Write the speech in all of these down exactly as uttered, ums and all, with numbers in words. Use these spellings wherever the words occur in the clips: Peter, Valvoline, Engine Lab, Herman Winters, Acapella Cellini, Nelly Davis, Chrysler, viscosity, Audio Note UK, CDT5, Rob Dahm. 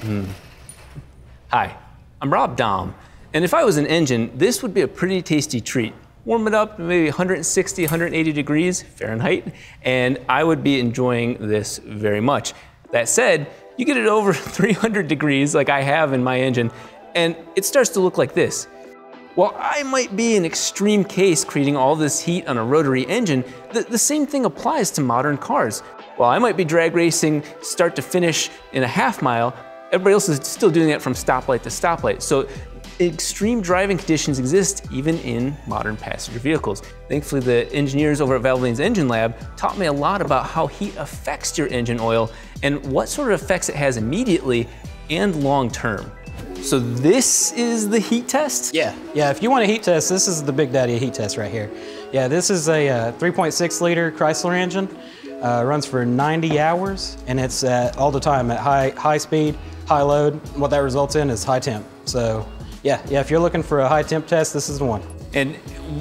Mm. Hi, I'm Rob Dahm, and if I was an engine, this would be a pretty tasty treat. Warm it up to maybe one sixty, one eighty degrees Fahrenheit, and I would be enjoying this very much. That said, you get it over three hundred degrees like I have in my engine, and it starts to look like this. While I might be an extreme case creating all this heat on a rotary engine, the, the same thing applies to modern cars. While I might be drag racing start to finish in a half mile, everybody else is still doing that from stoplight to stoplight. So extreme driving conditions exist even in modern passenger vehicles. Thankfully, the engineers over at Valvoline's Engine Lab taught me a lot about how heat affects your engine oil and what sort of effects it has immediately and long term. So this is the heat test? Yeah, yeah, if you want a heat test, this is the big daddy heat test right here. Yeah, this is a uh, three point six liter Chrysler engine. Uh, runs for ninety hours, and it's at, all the time at high, high speed, high load. What that results in is high temp. So yeah, yeah, if you're looking for a high temp test, this is the one. And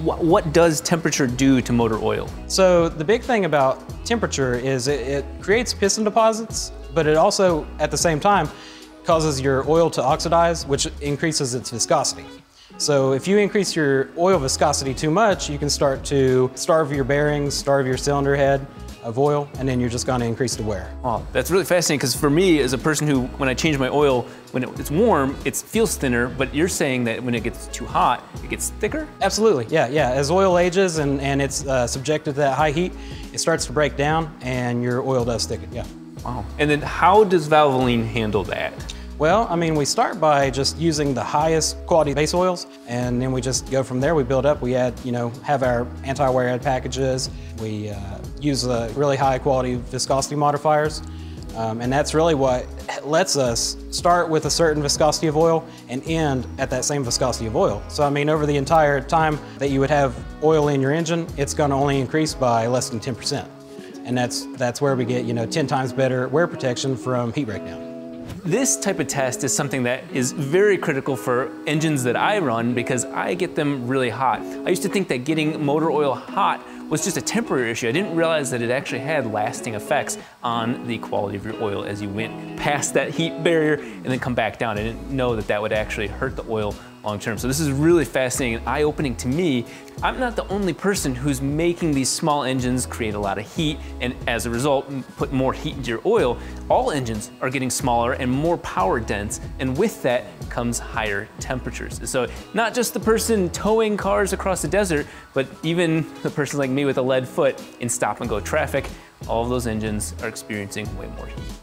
wh what does temperature do to motor oil? So the big thing about temperature is it, it creates piston deposits, but it also, at the same time, causes your oil to oxidize, which increases its viscosity. So if you increase your oil viscosity too much, you can start to starve your bearings, starve your cylinder head of oil, and then you're just gonna increase the wear. Oh, that's really fascinating, because for me, as a person who, when I change my oil, when it's warm, it feels thinner, but you're saying that when it gets too hot, it gets thicker? Absolutely, yeah, yeah. As oil ages and, and it's uh, subjected to that high heat, it starts to break down, and your oil does thicken, yeah. Wow. And then how does Valvoline handle that? Well, I mean, we start by just using the highest quality base oils, and then we just go from there. We build up, we add, you know, have our anti-wear ad packages. We uh, use the really high quality viscosity modifiers. Um, and that's really what lets us start with a certain viscosity of oil and end at that same viscosity of oil. So, I mean, over the entire time that you would have oil in your engine, it's gonna only increase by less than ten percent. And that's, that's where we get, you know, ten times better wear protection from heat breakdown. This type of test is something that is very critical for engines that I run, because I get them really hot. I used to think that getting motor oil hot was just a temporary issue. I didn't realize that it actually had lasting effects on the quality of your oil as you went past that heat barrier and then come back down. I didn't know that that would actually hurt the oil long term. So this is really fascinating and eye-opening to me. I'm not the only person who's making these small engines create a lot of heat and as a result put more heat into your oil. All engines are getting smaller and more power dense, and with that comes higher temperatures. So not just the person towing cars across the desert, but even the person like me with a lead foot in stop and go traffic, all of those engines are experiencing way more heat.